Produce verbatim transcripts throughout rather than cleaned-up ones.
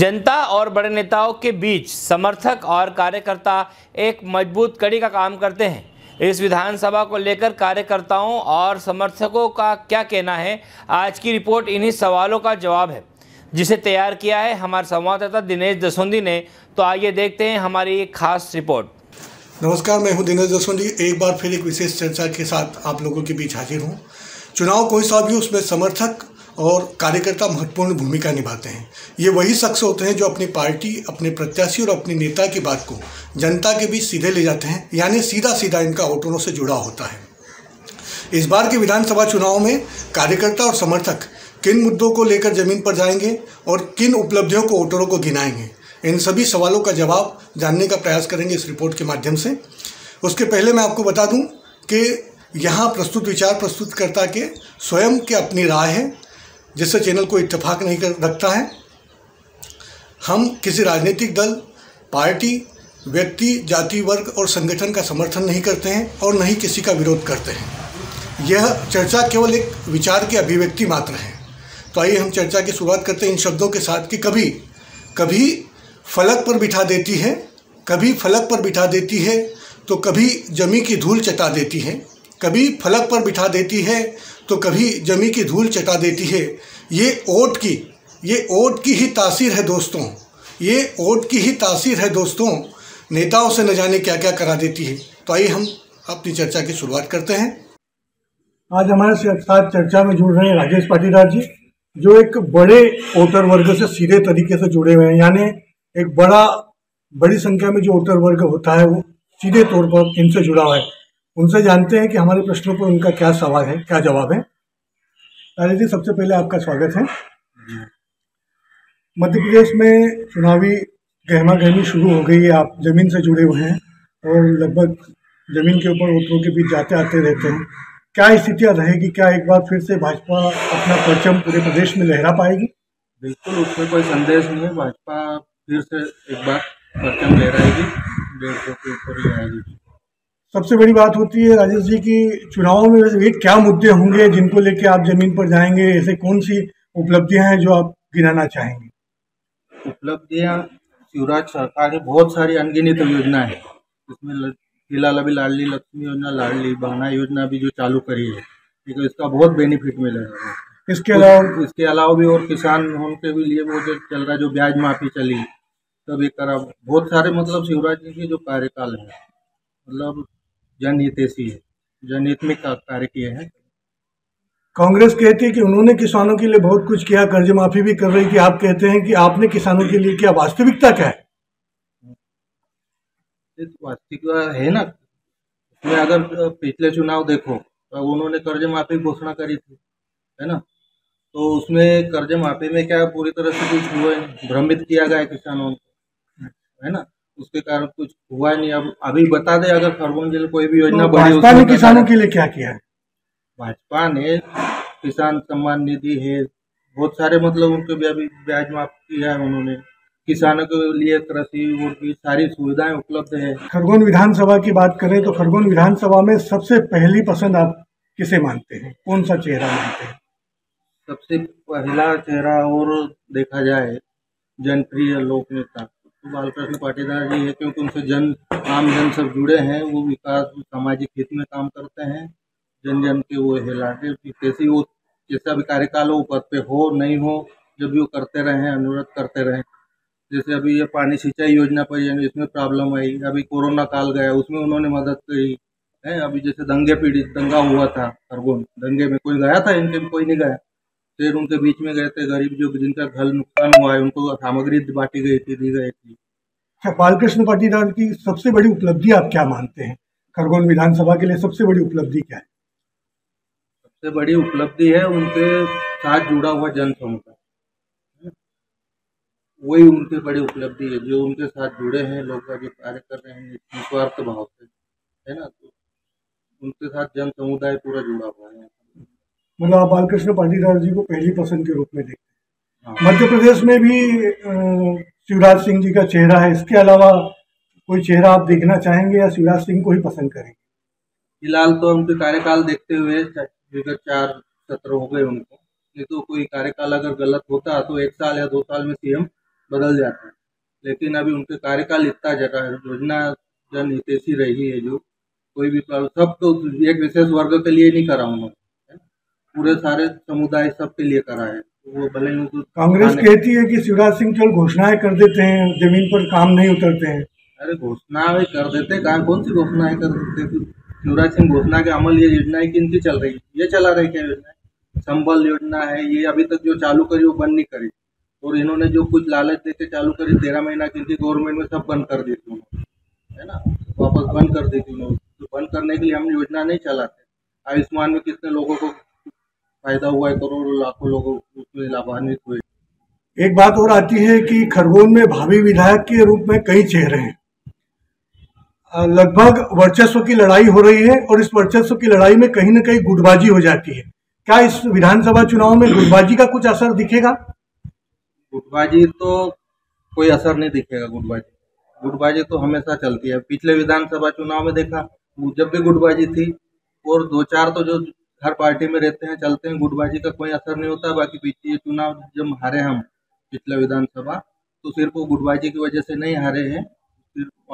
जनता और बड़े नेताओं के बीच समर्थक और कार्यकर्ता एक मजबूत कड़ी का काम करते हैं। इस विधानसभा को लेकर कार्यकर्ताओं और समर्थकों का क्या कहना है, आज की रिपोर्ट इन्हीं सवालों का जवाब है जिसे तैयार किया है हमारे संवाददाता दिनेश दसौंधी ने। तो आइए देखते हैं हमारी एक खास रिपोर्ट। नमस्कार, मैं हूं दिनेश दसौंधी। एक बार फिर एक विशेष चर्चा के साथ आप लोगों के बीच हाजिर हूँ। चुनाव कोई सा भी, उसमें समर्थक और कार्यकर्ता महत्वपूर्ण भूमिका निभाते हैं। ये वही शख्स होते हैं जो अपनी पार्टी, अपने प्रत्याशी और अपने नेता की बात को जनता के बीच सीधे ले जाते हैं, यानी सीधा सीधा इनका वोटरों से जुड़ा होता है। इस बार के विधानसभा चुनाव में कार्यकर्ता और समर्थक किन मुद्दों को लेकर जमीन पर जाएंगे और किन उपलब्धियों को वोटरों को गिनाएंगे, इन सभी सवालों का जवाब जानने का प्रयास करेंगे इस रिपोर्ट के माध्यम से। उसके पहले मैं आपको बता दूँ कि यहाँ प्रस्तुत विचार प्रस्तुतकर्ता के स्वयं के अपनी राय है, जिससे चैनल को इत्तेफाक नहीं रखता है। हम किसी राजनीतिक दल, पार्टी, व्यक्ति, जाति, वर्ग और संगठन का समर्थन नहीं करते हैं और न ही किसी का विरोध करते हैं। यह चर्चा केवल एक विचार की अभिव्यक्ति मात्र है। तो आइए हम चर्चा की शुरुआत करते हैं इन शब्दों के साथ कि कभी कभी फलक पर बिठा देती है, कभी फलक पर बिठा देती है तो कभी जमी की धूल चटा देती है, कभी फलक पर बिठा देती है तो कभी जमी की धूल चटा देती है। ये ओट की ये ओट की ही तासीर है दोस्तों, ये ओट की ही तासीर है दोस्तों नेताओं से न जाने क्या क्या करा देती है। तो आइए हम अपनी चर्चा की शुरुआत करते हैं। आज हमारे साथ चर्चा में जुड़ रहे हैं राजेश पाटीदार जी, जो एक बड़े वोटर वर्ग से सीधे तरीके से जुड़े हुए हैं, यानी एक बड़ा बड़ी संख्या में जो वोटर वर्ग होता है वो सीधे तौर पर इनसे जुड़ा हुआ है। उनसे जानते हैं कि हमारे प्रश्नों पर उनका क्या सवाल है, क्या जवाब है। राजेश जी, सबसे पहले आपका स्वागत है। मध्य प्रदेश में चुनावी गहमा गहमी शुरू हो गई है, आप जमीन से जुड़े हुए हैं और लगभग जमीन के ऊपर वोटरों के बीच जाते आते रहते हैं। क्या स्थितियां रहेगी, क्या एक बार फिर से भाजपा अपना परचम पूरे प्रदेश में लहरा पाएगी? बिल्कुल, उसमें कोई संदेश नहीं है। भाजपा फिर से एक बार परचम लहराएगी, डेढ़ सौ के ऊपर लहराएगी। सबसे बड़ी बात होती है राजेश जी की चुनाव में वैसे क्या मुद्दे होंगे जिनको लेके आप जमीन पर जाएंगे, ऐसे कौन सी उपलब्धियां हैं जो आप गिनाना चाहेंगे? उपलब्धियां शिवराज सरकार की बहुत सारी अनगिनित योजना है। इसमें फिलहाल अभी लाड़ली लक्ष्मी योजना, लाड़ली बहना योजना भी जो चालू करी है, ठीक है, इसका बहुत बेनिफिट मिलेगा। इसके अलावा इसके अलावा भी और किसान लोन के भी लिए वो जो चल रहा है, जो ब्याज माफी चली तब ये करा, बहुत सारे मतलब शिवराज जी के जो कार्यकाल है मतलब जनहित ऐसी है, जनहित में कार्य किए हैं। कांग्रेस कहती है कि उन्होंने किसानों के लिए बहुत कुछ किया, कर्ज माफी भी कर रही थी। आप कहते हैं कि आपने किसानों के लिए किया, वास्तविकता क्या है? वास्तविकता है ना, उसमें अगर पिछले चुनाव देखो तो उन्होंने कर्ज माफी घोषणा करी थी, है ना, तो उसमें कर्ज माफी में क्या पूरी तरह से कुछ हुआ है? भ्रमित किया गया किसानों को, है ना, उसके कारण कुछ हुआ नहीं। अब अभी बता दे, अगर खरगोन जिले कोई भी योजना तो भाजपा ने किसानों के लिए क्या किया है? भाजपा ने किसान सम्मान निधि है, बहुत सारे मतलब उनको भी ब्याज माफ किया है उन्होंने, किसानों के लिए कृषि उनकी सारी सुविधाएं उपलब्ध है। खरगोन विधानसभा की बात करें तो खरगोन विधानसभा में सबसे पहली पसंद आप किसे मानते हैं, कौन सा चेहरा मानते हैं? सबसे पहला चेहरा और देखा जाए जनप्रिय लोक नेता बालकृष्ण पाटीदार जी है, क्योंकि उनसे जन आम जन सब जुड़े हैं, वो विकास सामाजिक हित में काम करते हैं, जन जन के वो है लाटे, कैसी वो जैसा भी कार्यकाल हो, पद पे हो नहीं हो, जब भी वो करते रहे, अनुरोध करते रहे। जैसे अभी ये पानी सिंचाई योजना पर यानी इसमें प्रॉब्लम आई, अभी कोरोना काल गया उसमें उन्होंने मदद करी है। अभी जैसे दंगे पीड़ित दंगा हुआ था खरगोन, दंगे में कोई गया था, इनके कोई नहीं गया, फिर उनके बीच में गए थे गरीब जो जिनका घर नुकसान हुआ है, उनको सामग्री बांटी गई थी, दी गई थी। अच्छा, बालकृष्ण पाटीदार की सबसे बड़ी उपलब्धि आप क्या मानते हैं? खरगोन विधानसभा के लिए सबसे बड़ी उपलब्धि क्या है? सबसे बड़ी उपलब्धि है उनके साथ जुड़ा हुआ जनसमूह का, वही उनकी बड़ी उपलब्धि है। जो उनके साथ जुड़े हैं लोग, जो कार्य कर रहे हैं निस्वार्थ भाव से, है ना, तो उनके साथ जन समुदाय पूरा जुड़ा हुआ है। मतलब आप बालकृष्ण पाटीदार जी को पहली पसंद के रूप में देखते हैं। मध्य प्रदेश में भी शिवराज सिंह जी का चेहरा है, इसके अलावा कोई चेहरा आप देखना चाहेंगे या शिवराज सिंह को ही पसंद करेंगे? फिलहाल तो उनके कार्यकाल देखते हुए विगत चार सत्र हो गए उनको, नहीं तो कोई कार्यकाल अगर गलत होता तो एक साल या दो साल में सीएम बदल जाता है, लेकिन अभी उनके कार्यकाल इतना जरा योजना जन हितैषी रही है जो कोई भी सब तो एक विशेष वर्ग के लिए नहीं करा उन्होंने, पूरे सारे समुदाय सबके लिए करा है। वो भले ही कांग्रेस कहती है कि शिवराज सिंह केवल घोषणाएं कर देते हैं, जमीन पर काम नहीं उतरते हैं। अरे घोषणाएं कर देते हैं, कौन सी घोषणाएं कर देते? शिवराज सिंह घोषणा के अमल ये योजनाएं किनकी चल रही है, ये चला रही क्या योजना? संबल योजना है, ये अभी तक जो चालू करी वो बंद नहीं करी, और इन्होंने जो कुछ लालच देके चालू करी तेरह महीना किनकी गवर्नमेंट में सब बंद कर दी थी, है ना, वापस बंद कर दी थी उन्होंने। तो बंद करने के लिए हम योजना नहीं चलाते। आयुष्मान में कितने लोगों को फायदा हुआ है, करोड़ों लाखों लोग उसमें लाभान्वित हुए। एक बात और आती है कि खरगोन में भावी विधायक के रूप में कई चेहरे हैं, लगभग वर्चस्व की लड़ाई हो रही है, और इस वर्चस्व की लड़ाई में कहीं ना कहीं गुटबाजी हो जाती है। क्या इस विधानसभा चुनाव में गुटबाजी का कुछ असर दिखेगा? गुटबाजी तो कोई असर नहीं दिखेगा। गुटबाजी गुटबाजी तो हमेशा चलती है। पिछले विधानसभा चुनाव में देखा जब भी गुटबाजी थी, और दो चार तो जो हर पार्टी में रहते हैं चलते हैं, गुटबाजी का कोई असर नहीं होता। बाकी पिछले चुनाव जब हारे हम पिछला विधानसभा, तो सिर्फ वो गुटबाजी की वजह से नहीं हारे हैं,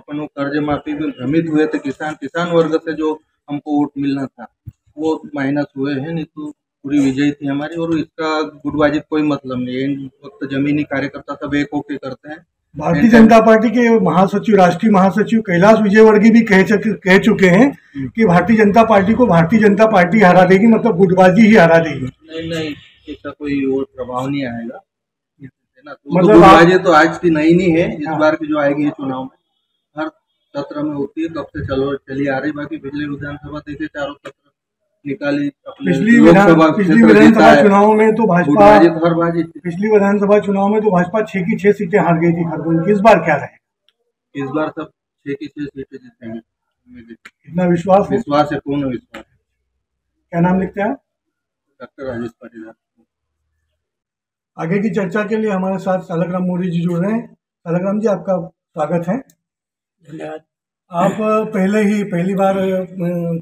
अपन वो कर्ज माफी में भ्रमित हुए थे। किसान किसान वर्ग से जो हमको वोट मिलना था वो माइनस हुए हैं, नहीं तो पूरी विजयी थी हमारी। और इसका गुटबाजी कोई मतलब नहीं है। इन वक्त जमीनी कार्यकर्ता सब एक होके करते हैं। भारतीय जनता पार्टी के महासचिव राष्ट्रीय महासचिव कैलाश विजयवर्गीय भी कह, कह चुके हैं कि भारतीय जनता पार्टी को भारतीय जनता पार्टी हरा देगी, मतलब गुटबाजी ही हरा देगी। नहीं नहीं, इसका कोई और प्रभाव नहीं आएगा, है ना। गुटबाजी तो आज की नई नहीं है, इस बार की जो आएगी चुनाव में हर सत्र में होती है, कब से चलो चली आ रही। बाकी पिछले विधानसभा देखे चारों सत्र निकाली। पिछली विधानसभा चुनाव में तो भाजपा पिछली विधानसभा चुनाव में तो भाजपा छह की छह सीटें हार गई थी खरगोन की। इस बार क्या रहे? इस बार सब छह की छह सीटें जीतेंगे। इतना विश्वास विश्वास है, पूर्ण विश्वास। क्या नाम लिखते हैं? डॉक्टर राजेश पाटीदार। आगे की चर्चा के लिए हमारे साथ सालक राम मोर्य जी जुड़ रहे हैं। सालक राम जी, आपका स्वागत है। आप पहले ही पहली बार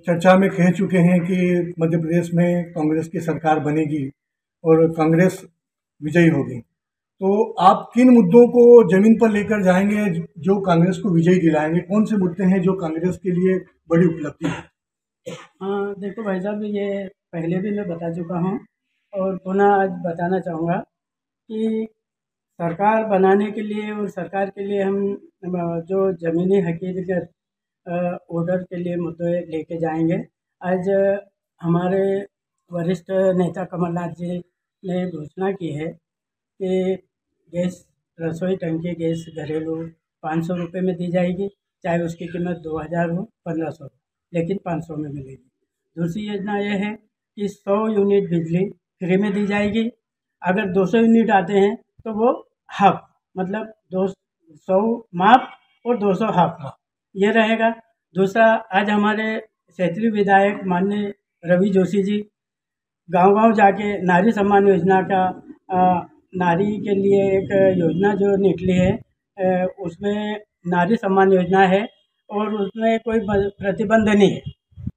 चर्चा में कह चुके हैं कि मध्य प्रदेश में कांग्रेस की सरकार बनेगी और कांग्रेस विजयी होगी, तो आप किन मुद्दों को जमीन पर लेकर जाएंगे जो कांग्रेस को विजयी दिलाएंगे? कौन से मुद्दे हैं जो कांग्रेस के लिए बड़ी उपलब्धि है? हाँ देखो भाई साहब, ये पहले भी मैं बता चुका हूँ और पुनः आज बताना चाहूँगा कि सरकार बनाने के लिए और सरकार के लिए हम जो ज़मीनी हकीकत ऑर्डर के लिए मुद्दे लेके जाएंगे। आज हमारे वरिष्ठ नेता कमलनाथ जी ने घोषणा की है कि गैस रसोई टंकी गैस घरेलू पाँच सौ रुपये में दी जाएगी, चाहे उसकी कीमत दो हज़ार हो पंद्रह सौ, लेकिन पाँच सौ में मिलेगी। दूसरी योजना यह है कि सौ यूनिट बिजली फ्री में दी जाएगी, अगर दो सौ यूनिट आते हैं तो वो हाफ, मतलब दो सौ माफ और दो सौ हाफ ये रहेगा। दूसरा, आज हमारे क्षेत्रीय विधायक माननीय रवि जोशी जी गांव-गांव जाके नारी सम्मान योजना का आ, नारी के लिए एक योजना जो निकली है ए, उसमें नारी सम्मान योजना है और उसमें कोई प्रतिबंध नहीं है।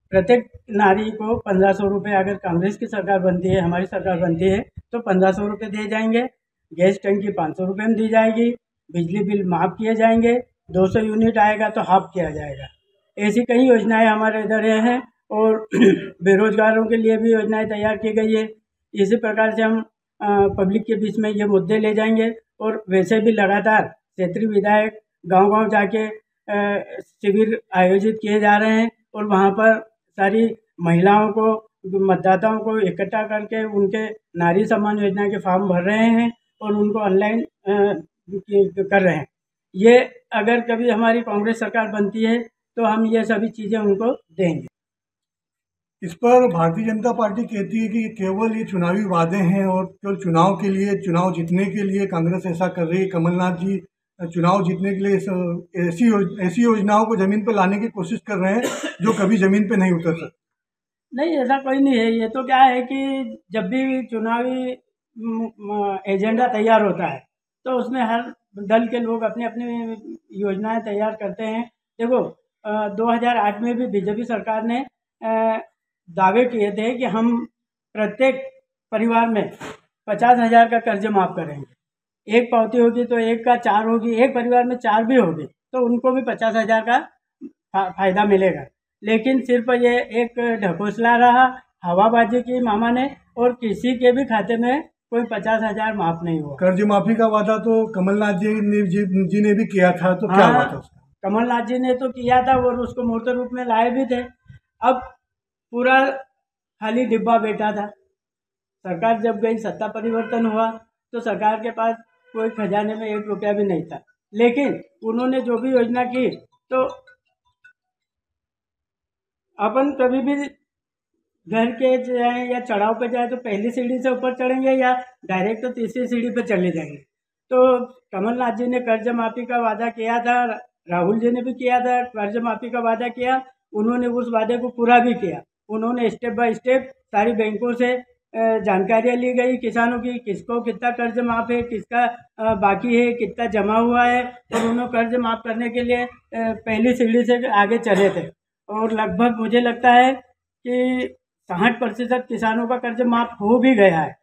प्रत्येक नारी को पंद्रह सौ रुपये, अगर कांग्रेस की सरकार बनती है, हमारी सरकार बनती है तो पंद्रह सौ रुपये दिए जाएंगे, गैस टंकी पाँच सौ रुपये में दी जाएगी, बिजली बिल माफ़ किए जाएंगे, दो सौ यूनिट आएगा तो हाफ किया जाएगा। ऐसी कई योजनाएं हमारे इधर हैं और बेरोजगारों के लिए भी योजनाएं तैयार की गई है। इसी प्रकार से हम पब्लिक के बीच में ये मुद्दे ले जाएंगे। और वैसे भी लगातार क्षेत्रीय विधायक गांव-गांव जाके शिविर आयोजित किए जा रहे हैं और वहाँ पर सारी महिलाओं को, मतदाताओं को इकट्ठा करके उनके नारी सम्मान योजना के फॉर्म भर रहे हैं और उनको ऑनलाइन कर रहे हैं। ये अगर कभी हमारी कांग्रेस सरकार बनती है तो हम ये सभी चीज़ें उनको देंगे। इस पर भारतीय जनता पार्टी कहती है कि केवल ये चुनावी वादे हैं और केवल चुनाव के लिए, चुनाव जीतने के लिए कांग्रेस ऐसा कर रही है। कमलनाथ जी चुनाव जीतने के लिए ऐसी ऐसी योजनाओं को ज़मीन पर लाने की कोशिश कर रहे हैं जो कभी ज़मीन पर नहीं उतर सकती। नहीं, ऐसा कोई नहीं है। ये तो क्या है कि जब भी चुनावी एजेंडा तैयार होता है तो उसमें हर दल के लोग अपने अपने योजनाएं तैयार करते हैं। देखो दो हज़ार आठ में भी बीजेपी सरकार ने दावे किए थे कि हम प्रत्येक परिवार में पचास हज़ार का कर्ज माफ़ करेंगे, एक पावती होगी तो एक का चार होगी, एक परिवार में चार भी होगी तो उनको भी पचास हजार का फायदा मिलेगा। लेकिन सिर्फ ये एक ढकोसला रहा हवाबाजी की मामा ने, और किसी के भी खाते में कोई पचास हजार माफ नहीं हुआ। कर्ज माफी का वादा तो कमलनाथ जी ने जी ने भी किया था, तो क्या हुआ था? कमलनाथ जी ने तो किया था और उसको मूर्त रूप में लाए भी थे। अब पूरा खाली डिब्बा बैठा था। सरकार जब गई, सत्ता परिवर्तन हुआ तो सरकार के पास कोई खजाने में एक रुपया भी नहीं था, लेकिन उन्होंने जो भी योजना की तो अपन कभी भी घर के जाए या चढ़ाव पे जाए तो पहली सीढ़ी से ऊपर चढ़ेंगे या डायरेक्ट तो तीसरी सीढ़ी पे चले जाएंगे। तो कमलनाथ जी ने कर्ज माफी का वादा किया था, राहुल जी ने भी किया था, कर्ज माफी का वादा किया, उन्होंने उस वादे को पूरा भी किया। उन्होंने स्टेप बाय स्टेप सारी बैंकों से जानकारियाँ ली गई किसानों की, किसको कितना कर्ज माफ़ है, किसका बाकी है, कितना जमा हुआ है, और उन्होंने कर्ज माफ़ करने के लिए पहली सीढ़ी से आगे चले थे। और लगभग मुझे लगता है कि साठ प्रतिशत किसानों का कर्ज माफ़ हो भी गया है।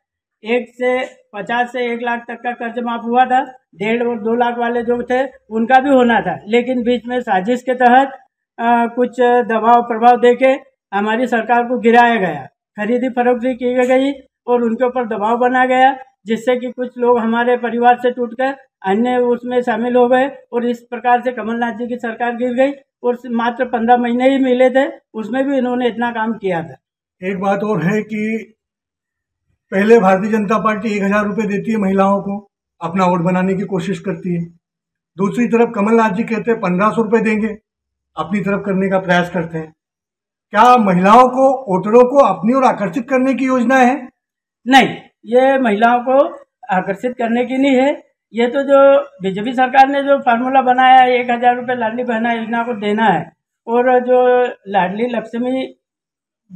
एक से पचास से एक लाख तक का कर्ज माफ़ हुआ था, डेढ़ और दो लाख वाले जो थे उनका भी होना था, लेकिन बीच में साजिश के तहत कुछ दबाव प्रभाव दे के हमारी सरकार को गिराया गया, खरीदी फरोख्ती की गई और उनके ऊपर दबाव बना गया, जिससे कि कुछ लोग हमारे परिवार से टूटकर अन्य उसमें शामिल हो गए और इस प्रकार से कमलनाथ जी की सरकार गिर गई। और मात्र पंद्रह महीने ही मिले थे, उसमें भी इन्होंने इतना काम किया था। एक बात और है कि पहले भारतीय जनता पार्टी एक हजार रुपये देती है महिलाओं को, अपना वोट बनाने की कोशिश करती है, दूसरी तरफ कमलनाथ जी कहते हैं पंद्रह सौ रुपये देंगे, अपनी तरफ करने का प्रयास करते हैं। क्या महिलाओं को, वोटरों को अपनी ओर आकर्षित करने की योजना है? नहीं, ये महिलाओं को आकर्षित करने की नहीं है। ये तो जो बीजेपी सरकार ने जो फार्मूला बनाया है, एक हजार रुपये लाडली बहना योजना को देना है, और जो लाडली लक्ष्मी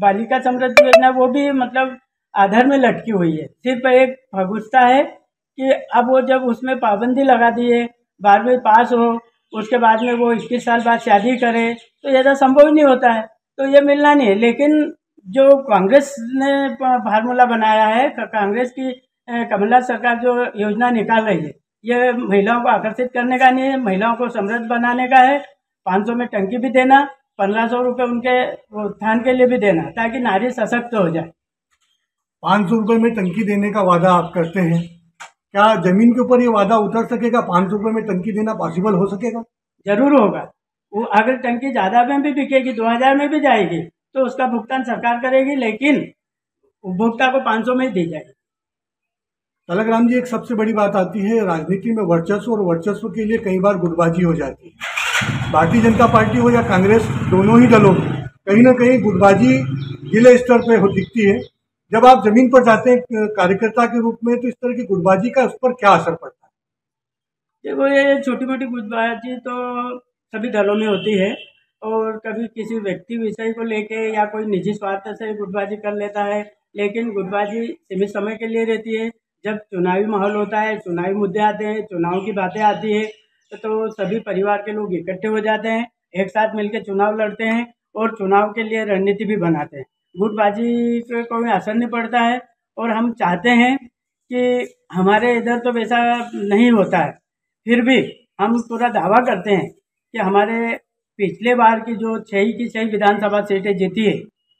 बालिका समृद्धि योजना वो भी मतलब आधार में लटकी हुई है। सिर्फ एक भगुस्ता है कि अब वो जब उसमें पाबंदी लगा दी है, बारहवीं पास हो उसके बाद में वो इक्कीस साल बाद शादी करे, तो ये तो संभव नहीं होता है, तो ये मिलना नहीं है। लेकिन जो कांग्रेस ने फार्मूला बनाया है, कांग्रेस की कमलनाथ सरकार जो योजना निकाल रही है, ये महिलाओं को आकर्षित करने का नहीं है, महिलाओं को समृद्ध बनाने का है। पाँच सौ में टंकी भी देना, पंद्रह सौ रुपये उनके उत्थान के लिए भी देना, ताकि नारी सशक्त हो जाए। पाँच सौ रुपये में टंकी देने का वादा आप करते हैं, क्या जमीन के ऊपर ये वादा उतर सकेगा? पाँच सौ रुपये में टंकी देना पॉसिबल हो सकेगा? जरूर होगा। वो अगर टंकी ज़्यादा में भी बिकेगी, दो हज़ार में भी जाएगी, तो उसका भुगतान सरकार करेगी, लेकिन उपभोक्ता को पाँच सौ में दी जाएगी। सालक राम जी, एक सबसे बड़ी बात आती है राजनीति में वर्चस्व, और वर्चस्व के लिए कई बार गुटबाजी हो जाती है। भारतीय जनता पार्टी हो या कांग्रेस, दोनों ही दलों में कहीं ना कहीं गुटबाजी जिले स्तर पर हो दिखती है। जब आप जमीन पर जाते हैं कार्यकर्ता के रूप में, तो इस तरह की गुटबाजी का उस पर क्या असर पड़ता है? देखो, ये छोटी मोटी गुटबाजी तो सभी दलों में होती है, और कभी किसी व्यक्ति विषय को लेके या कोई निजी स्वार्थ से गुटबाजी कर लेता है, लेकिन गुटबाजी सीमित समय के लिए रहती है। जब चुनावी माहौल होता है, चुनावी मुद्दे आते हैं, चुनाव की बातें आती है, तो सभी परिवार के लोग इकट्ठे हो जाते हैं, एक साथ मिलकर चुनाव लड़ते हैं और चुनाव के लिए रणनीति भी बनाते हैं। गुटबाजी पे कोई असर नहीं पड़ता है। और हम चाहते हैं कि हमारे इधर तो वैसा नहीं होता है, फिर भी हम पूरा दावा करते हैं कि हमारे पिछले बार की जो छह की छह विधानसभा सीटें जीती है,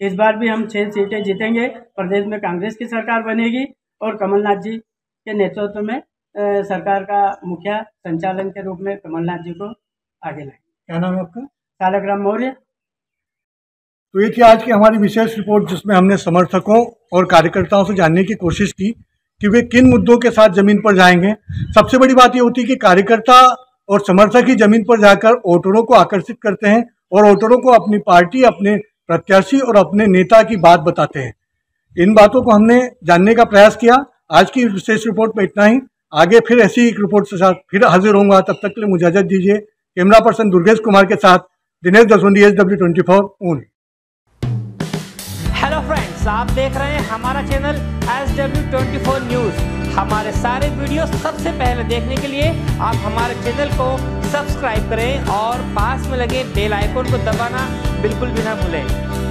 इस बार भी हम छह सीटें जीतेंगे। प्रदेश में कांग्रेस की सरकार बनेगी और कमलनाथ जी के नेतृत्व में सरकार का मुखिया संचालन के रूप में कमलनाथ जी को आगे लाएंगे। क्या नाम है आपका? सालक राम मोर्य। तो ये थी आज की हमारी विशेष रिपोर्ट, जिसमें हमने समर्थकों और कार्यकर्ताओं से जानने की कोशिश की कि वे किन मुद्दों के साथ जमीन पर जाएंगे। सबसे बड़ी बात ये होती है कि कार्यकर्ता और समर्थक ही जमीन पर जाकर वोटरों को आकर्षित करते हैं और वोटरों को अपनी पार्टी, अपने प्रत्याशी और अपने नेता की बात बताते हैं। इन बातों को हमने जानने का प्रयास किया। आज की विशेष रिपोर्ट में इतना ही। आगे फिर ऐसी एक रिपोर्ट के साथ फिर हाजिर होऊंगा, तब तक के लिए मुझे इजाजत दीजिए। कैमरा पर्सन दुर्गेश कुमार के साथ Dinesh Dasaundhi, S W twenty four. Hello friends, आप देख रहे हैं हमारा channel S W twenty four news. हमारे सारे वीडियो सबसे पहले देखने के लिए आप हमारे चैनल को सब्सक्राइब करें और पास में लगे बेल आइकन को दबाना बिल्कुल भी ना भूलें।